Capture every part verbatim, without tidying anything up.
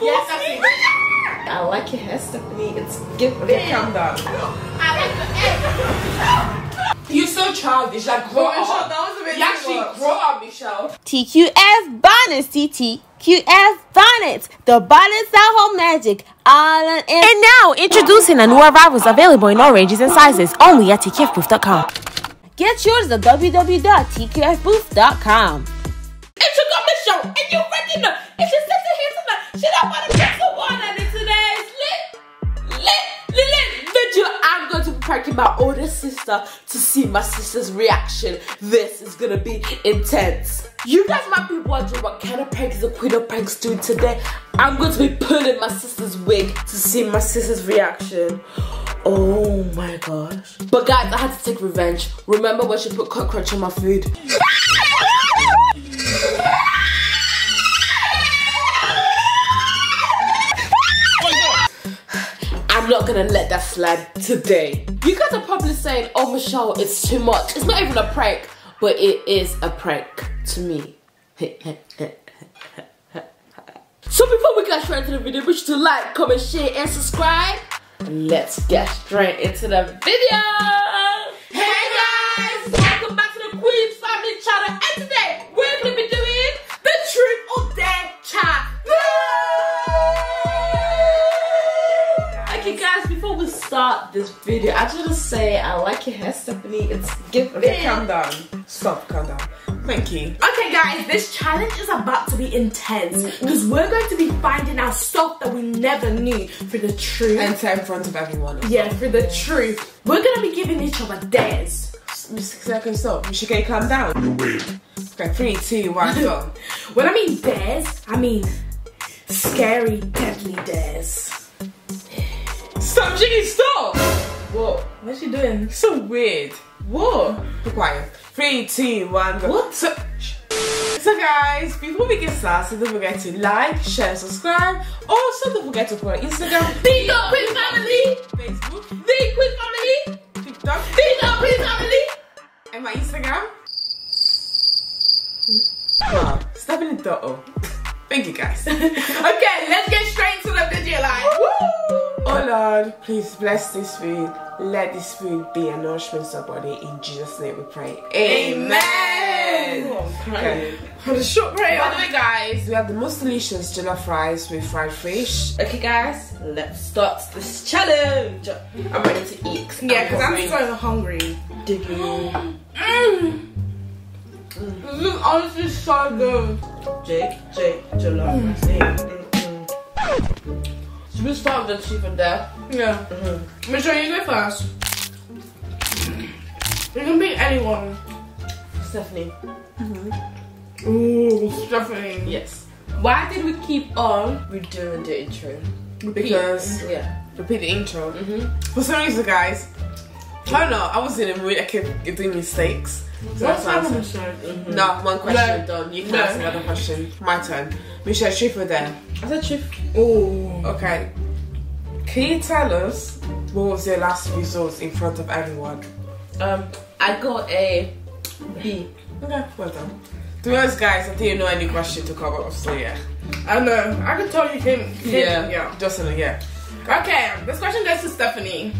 Yes, okay. I like your hair, Stefany. It's giving. Okay, calm down. I like your. You're so childish. Like, grow up. Michelle, that was amazing. You actually grow up, Michelle. T Q F bonnets, T T. Q F bonnets. The bonnets that hold magic. All on. And now, introducing the new arrivals available in all ranges and sizes only at T Q F Booth dot com. Get yours at w w w dot T Q F Booth dot com. It's your girl, Michelle, and you freaking know. If you sit here tonight, she don't want to drink some water. And today's lit, lit, lit, lit video. I'm going to be pranking my older sister to see my sister's reaction. This is going to be intense. You guys might be wondering what kind of prank is the Queen of Pranks doing today. I'm going to be pulling my sister's wig to see my sister's reaction. Oh my gosh. But guys, I had to take revenge. Remember when she put cockroach on my food? I'm not gonna let that slide today. You guys are probably saying, oh Michelle, it's too much. It's not even a prank, but it is a prank to me. So before we get straight into the video, be sure to like, comment, share, and subscribe. Let's get straight into the video. Hey guys, welcome back to the Queen Family channel. And today, we're gonna be doing the truth or dare challenge. Okay guys, before we start this video, I just want to say I like your hair, Stefany. It's giving. Okay, calm down. Stop, calm down. Thank you. Okay guys, this challenge is about to be intense because mm-hmm. we're going to be finding out stuff that we never knew through the truth. And in front of everyone. Yeah, through the truth. We're going to be giving each other dares. Just a second, stop. You should get calm down. Okay, three, two, one, go. When I mean dares, I mean scary, deadly dares. Stop, Jiggy, stop! What? What's she doing? So weird. What? Be quiet. Three, two, one, go. What? So, so guys, before we get started, don't forget to like, share, subscribe. Also, don't forget to follow Instagram. The Queen Family. Facebook. The Queen Family. TikTok. The Queen Family. And my Instagram. Wow. Stefany Dotto. Thank you guys. Okay, let's get straight to the video line. Woo! Oh Lord, please bless this food. Let this food be a nourishment to our body. In Jesus' name we pray. Amen! Oh, I'm crying. What a short prayer. By the way guys, we have the most delicious jollof rice with fried fish. Okay guys, let's start this challenge. I'm ready to eat. Cause yeah, because I'm so hungry. Digging. Mm. Mm. This is honestly so good. Jake, Jake, jollof rice. Mm. Mm. Mm. Should we start with the chief and dare? Yeah. Mm-hmm. Michelle, you go first. You can beat anyone. Stefany. Mm-hmm. Ooh, Stefany. Yes. Why did we keep on redoing the intro? Repeat. Because, yeah. Repeat the intro. Mm-hmm. For some reason, guys, I don't know, I was in a mood, I kept doing mistakes. So what's my question? Mm-hmm. No, one question no. done. You can no. ask another question. My turn. Michelle, truth or dare? I said truth. Oh, okay. Can you tell us what was your last result in front of everyone? Um, I got a B. Okay, well done. To be honest, guys, I didn't know any question to cover up, so yeah. I know. I can tell you came. Yeah. Yeah. Just in a yeah. Okay, this question goes to Stefany.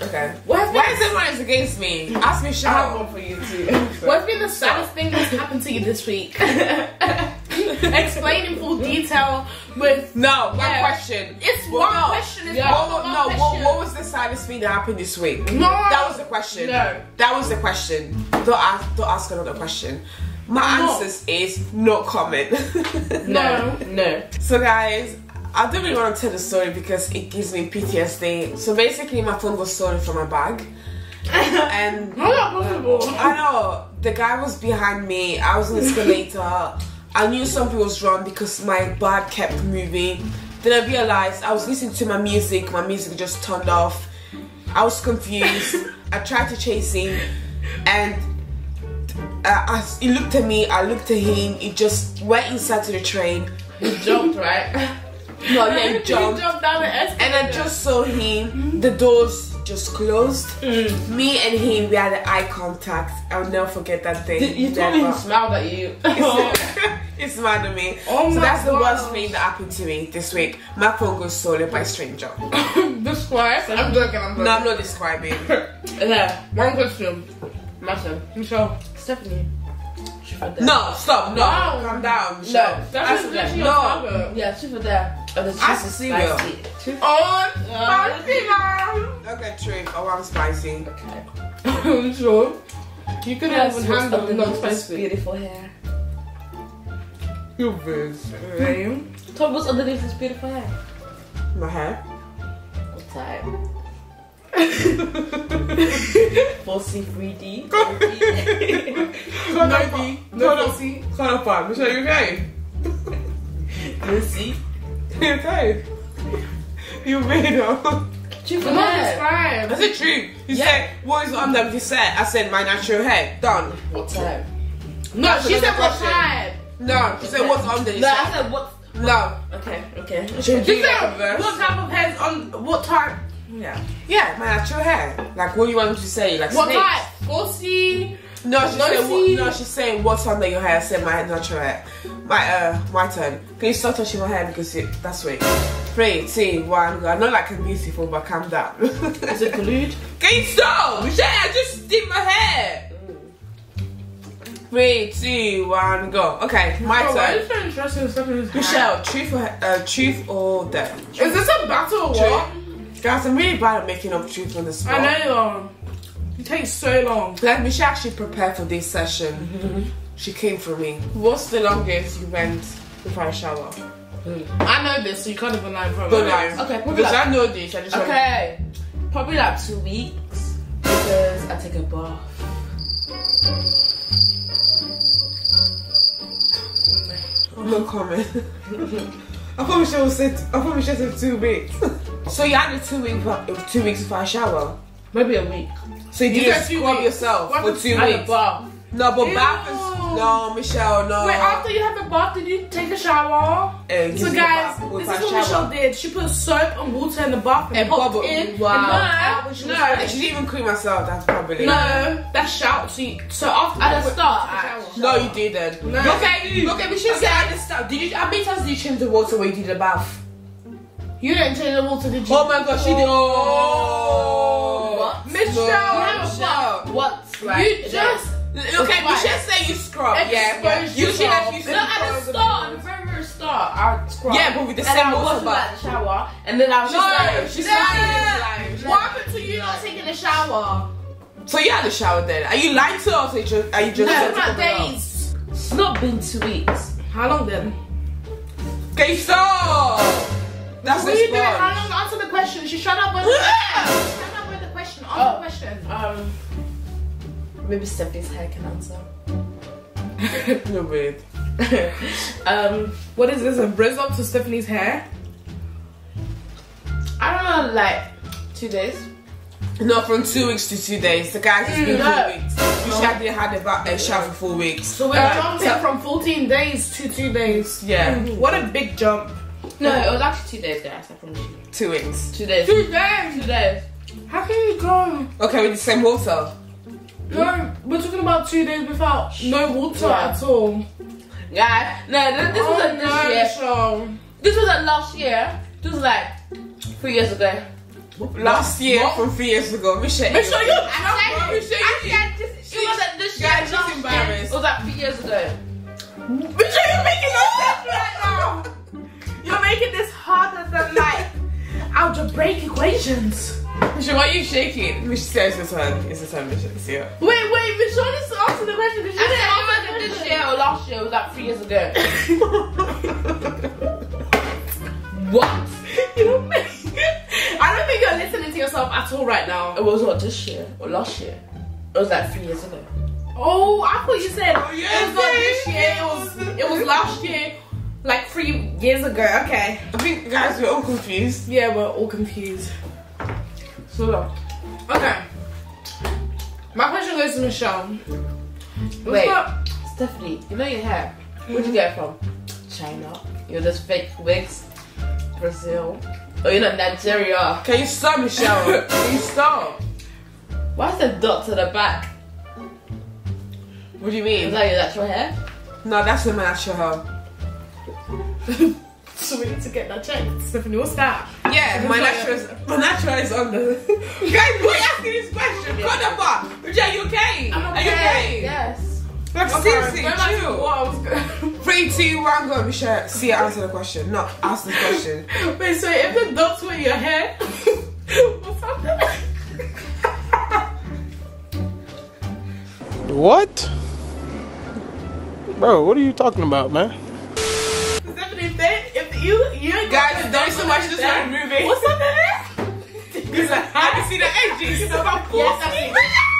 Okay. What's Why is everyone against me? Ask me, shout. I have one for you too. What's been the saddest thing that's happened to you this week? Explain in full detail with no one yeah. question. It's one no. question. It's yeah. one, one no, question. What, what was the saddest thing that happened this week? No, that was the question. No, that was the question. Don't ask. Don't ask another question. My no. answer is no comment. No, no. So guys, I don't really want to tell the story because it gives me P T S D. So basically, my phone was stolen from my bag. And how is that possible? I know the guy was behind me. I was in the escalator. I knew something was wrong because my bag kept moving. Then I realized I was listening to my music. My music just turned off. I was confused. I tried to chase him, and uh, I, he looked at me. I looked at him. He just went inside to the train. He jumped, right? No, yeah, he jumped. He jumped down the escalator. And I just saw him. The doors just closed. Mm. Me and him, we had eye contact. I'll never forget that day. You told me he smiled at you. It's mad at me. Oh so that's gosh. the worst thing that happened to me this week. My phone goes stolen by a stranger. Describe? I'm joking. I'm joking. No, I'm not describing. There. One question. Michelle. Michelle. Stefany. No, stop. No, wow. Calm down. No, that's literally your problem. Yeah, truth or dare. Oh, the truth is spicy. Truth. Oh, spicy, man. Okay, truth. Oh, I'm spicy. Okay. I'm sure. You could have even handled the non-spicy. Beautiful hair. Your face. Tom, what's underneath this beautiful hair? My hair. All time. Bossy three D. Bossy. No, no, see. Shut up, man. Michelle, you okay? You see? You okay? You made up. Truth or dare. That's a truth. You yeah. said, what is on them? You said, I said, my natural hair. Done. What time? No, That's she said, what time? No, she okay. said, what's on them? No, I said, what? No. Okay, okay. She said, what type of hair is on, what type? Yeah. Yeah, my natural hair. Like, what do you want me to say? Like, what snakes? Type? Bossy? No, she's saying, what, no, she's saying what's under your hair. I said my natural hair. My, uh, my turn. Can you start touching my hair because it, that's way. Three, two, one, go. I know like I'm beautiful, but calm down. Is it glued? Can you stop? Michelle, I just did my hair. Three, two, one, go. Okay, my oh, turn. Why is interesting stuff in this Michelle, truth or, uh, truth or dare? Is this a battle or what? Guys, I'm really bad at making up truth on the spot. I know. Um, it takes so long. Like, Michelle actually prepared for this session. Mm-hmm. She came for me. What's the longest you went before I shower? Mm. I know this, so you can't even lie for me. Okay, probably like, I know this. I just okay. Remember. Probably like two weeks because I take a bath. No comment. I thought Michelle said. I thought Michelle said two weeks. So you had a two week, two weeks before I shower. Maybe a week. So you, you didn't scrub yourself what for two weeks. Bath. No, but Ew. bath is no, Michelle, no. Wait, after you have a bath, did you take a shower? Uh, so guys, this is what Michelle did. She put soap and water in the bath and, and popped in. Wow. And no, no, she didn't even clean myself. That's probably no. That's shower. So, you, so after at the start, I, no, you didn't. No. Okay, okay, but she said at the start. Did you? How many times did you change the water when you did the bath? You didn't change the water, did you? Oh my gosh, she did. Oh. What? Michelle, no, Michelle. What? Right. You just. Okay, okay, Michelle said you scrub. Yeah, yeah. You should have used no, at the start, the very very start, I scrubbed. Yeah, but with the and same water. And I was in the shower, and then I was just no, like, she's lying. What happened to you not taking a shower? So you had a shower then? Are you lying to us? Or are you just? No, it's not days. It's not been two weeks. How long then? Okay, so that's what you doing? How long? Answer the question. She shut up with. Shut up with the question. Answer oh. the question. Um. Maybe Stephanie's hair can answer. No weird. um, what is this? A bris up to Stephanie's hair? I don't know, like two days. No, from two weeks to two days. The guys has mm, been no. four weeks. You should have had about a shower for four weeks. So we're uh, jumping so from fourteen days to two days. Yeah. Mm-hmm. What a big jump. No, it was actually two days, guys. I promise you. Two weeks. Two days. Two days. Two days. How can you go? Okay, with the same water. No, we're talking about two days without no water yeah. at all. Yeah, no, this oh, wasn't this no, year. Michelle. This wasn't last year. This was like three years ago. Last, last year what? From three years ago. Michelle, Michelle, you. I said, Michelle, I said this, it wasn't this year. Guys, last year. It was like three years ago. Michelle, you're making no sense right now. You're making this harder than like algebraic equations. Michelle, why are you shaking? Michelle says it's her turn. It's her turn, Michelle. It's here. Wait, wait, Michelle needs to answer the question. Michelle said how much did this year or last year? It was like three years ago. What? You don't make it. I don't think you're listening to yourself at all right now. It was not this year or last year. It was like three years ago. Oh, I thought you said oh, yeah, it was not this year. It was, it was last year. Like three years ago. Okay. I think, guys, we're all confused. Yeah, we're all confused. So, okay. My question goes to Michelle. Wait, not... Stephanie, you know your hair. Where'd you get it from? China. You're just fake wigs. Brazil. Oh, you're not Nigeria. Can you stop, Michelle? Can you stop? Why is the dot to the back? What do you mean? Is that your natural hair? No, that's not my natural hair. So we need to get that checked. Stephanie, what's that? Yeah, my natural, my natural is on the. Guys, why are you asking this question? Yeah. Cut up, Bridget, are you okay? I'm okay. Are you okay? Yes. Like okay. Seriously, chill. Like, three, two, one, go. Michelle, see, answer the question. No, ask the question. Wait, so if the dots were in your hair, what's happening? What? Bro, what are you talking about, man? Stephanie, if, if you, you guys, don't so much just that. Like moving. What's up there? Because I had to see the edges. Yes, that's it.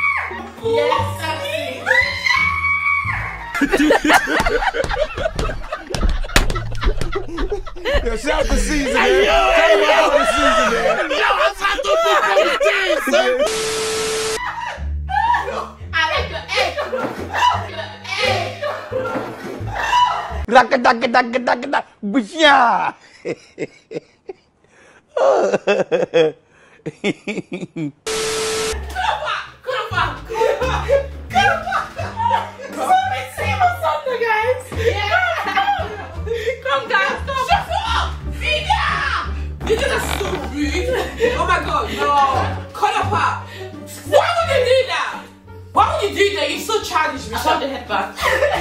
Shout out to Caesar, man. Shout out to Caesar, man. Yo, that's how to fuck on the day, son. Oh my god, no! Cut up! Why would you do that? Why would you do that? You're so childish, Michelle. The head back.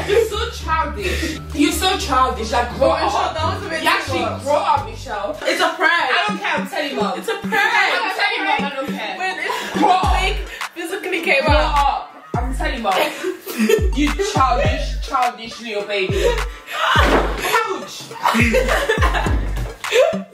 You're so childish. You're so childish. Like, grow up. Michelle, that was really you actually gross. Grow up, Michelle. It's a prank. I don't care. I'm telling you, mom. It's a prank. I'm telling you, mom. I don't care. When it's grow up, physically came grow out. Up. I'm telling you, mom. You childish, childish little baby. Ouch.